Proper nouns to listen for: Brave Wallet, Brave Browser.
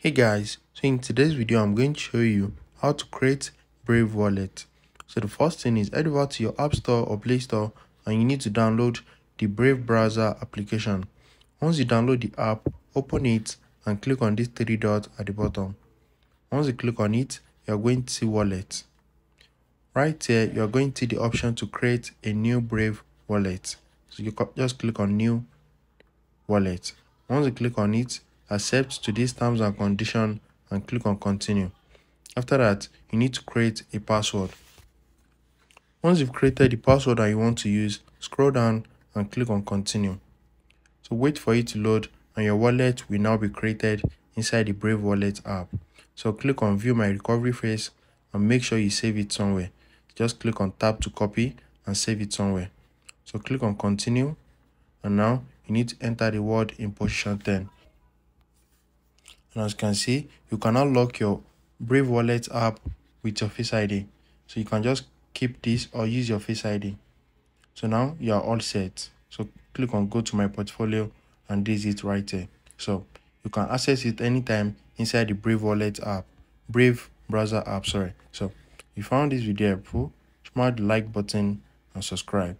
Hey guys, so in today's video I'm going to show you how to create Brave Wallet. So the first thing is head over to your App Store or Play Store and you need to download the Brave Browser application. Once you download the app, open it and click on this three dots at the bottom. Once you click on it, you are going to see Wallet. Right here, you are going to see the option to create a new Brave Wallet. So you just click on New Wallet. Once you click on it, accept today's terms and condition and click on continue. After that, you need to create a password. Once you've created the password that you want to use, scroll down and click on continue. So wait for it to load and your wallet will now be created inside the Brave Wallet app. So click on view my recovery face and make sure you save it somewhere. Just click on tab to copy and save it somewhere. So click on continue and now you need to enter the word in position 10. And as you can see, you can unlock your Brave Wallet app with your Face ID. So you can just keep this or use your Face ID. So now you are all set. So click on go to my portfolio and this is it right here. So you can access it anytime inside the Brave Wallet app, Brave Browser app, sorry. So if you found this video helpful, smash the like button and subscribe.